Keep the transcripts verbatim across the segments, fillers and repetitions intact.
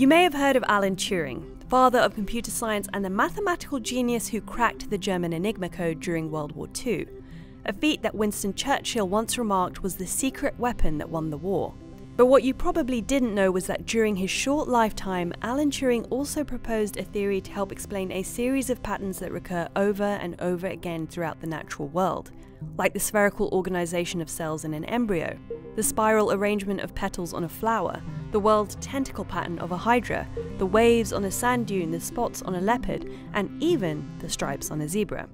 You may have heard of Alan Turing, the father of computer science and the mathematical genius who cracked the German Enigma code during World War Two, a feat that Winston Churchill once remarked was the secret weapon that won the war. But what you probably didn't know was that during his short lifetime, Alan Turing also proposed a theory to help explain a series of patterns that recur over and over again throughout the natural world, like the spherical organization of cells in an embryo, the spiral arrangement of petals on a flower, the whorled tentacle pattern of a hydra, the waves on a sand dune, the spots on a leopard, and even the stripes on a zebra.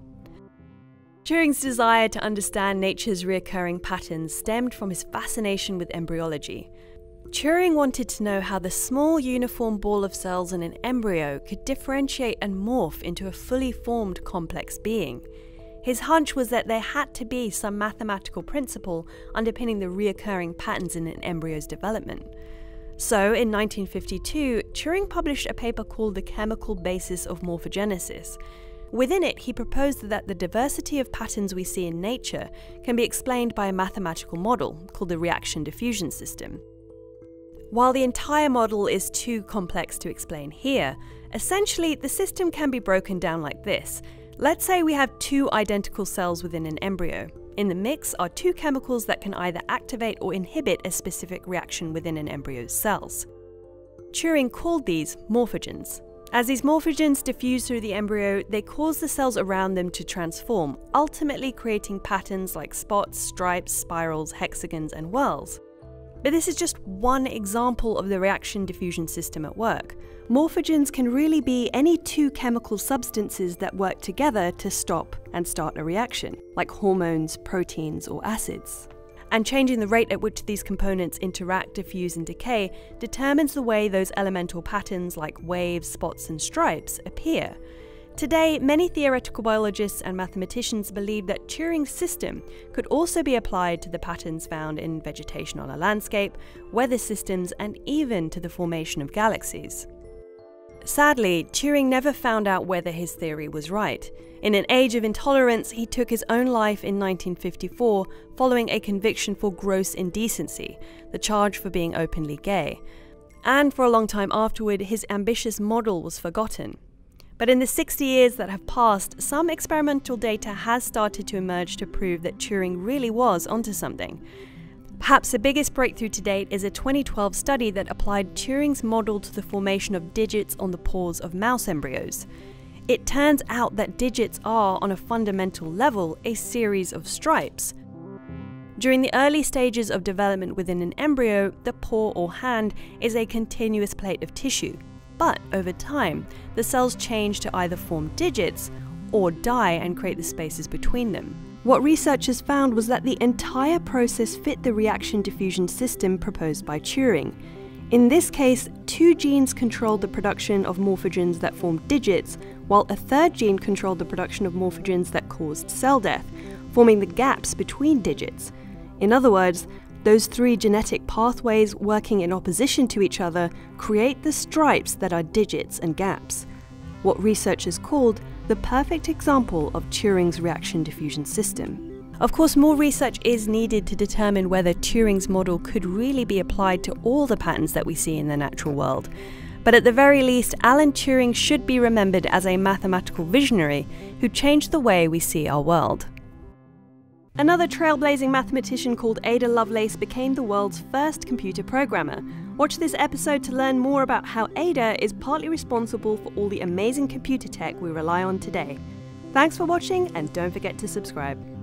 Turing's desire to understand nature's recurring patterns stemmed from his fascination with embryology. Turing wanted to know how the small uniform ball of cells in an embryo could differentiate and morph into a fully formed complex being. His hunch was that there had to be some mathematical principle underpinning the reoccurring patterns in an embryo's development. So, in nineteen fifty-two, Turing published a paper called The Chemical Basis of Morphogenesis. Within it, he proposed that the diversity of patterns we see in nature can be explained by a mathematical model called the reaction-diffusion system. While the entire model is too complex to explain here, essentially the system can be broken down like this. Let's say we have two identical cells within an embryo. In the mix are two chemicals that can either activate or inhibit a specific reaction within an embryo's cells. Turing called these morphogens. As these morphogens diffuse through the embryo, they cause the cells around them to transform, ultimately creating patterns like spots, stripes, spirals, hexagons, and whorls. But this is just one example of the reaction diffusion system at work. Morphogens can really be any two chemical substances that work together to stop and start a reaction, like hormones, proteins, or acids. And changing the rate at which these components interact, diffuse, and decay determines the way those elemental patterns like waves, spots, and stripes appear. Today, many theoretical biologists and mathematicians believe that Turing's system could also be applied to the patterns found in vegetation on a landscape, weather systems, and even to the formation of galaxies. Sadly, Turing never found out whether his theory was right. In an age of intolerance, he took his own life in nineteen fifty-four following a conviction for gross indecency, the charge for being openly gay. And for a long time afterward, his ambitious model was forgotten. But in the sixty years that have passed, some experimental data has started to emerge to prove that Turing really was onto something. Perhaps the biggest breakthrough to date is a twenty twelve study that applied Turing's model to the formation of digits on the paws of mouse embryos. It turns out that digits are, on a fundamental level, a series of stripes. During the early stages of development within an embryo, the paw or hand is a continuous plate of tissue. But over time, the cells change to either form digits or die and create the spaces between them. What researchers found was that the entire process fit the reaction diffusion system proposed by Turing. In this case, two genes controlled the production of morphogens that formed digits, while a third gene controlled the production of morphogens that caused cell death, forming the gaps between digits. In other words, those three genetic pathways working in opposition to each other create the stripes that are digits and gaps, what researchers called the perfect example of Turing's reaction diffusion system. Of course, more research is needed to determine whether Turing's model could really be applied to all the patterns that we see in the natural world. But at the very least, Alan Turing should be remembered as a mathematical visionary who changed the way we see our world. Another trailblazing mathematician called Ada Lovelace became the world's first computer programmer. Watch this episode to learn more about how Ada is partly responsible for all the amazing computer tech we rely on today. Thanks for watching, and don't forget to subscribe.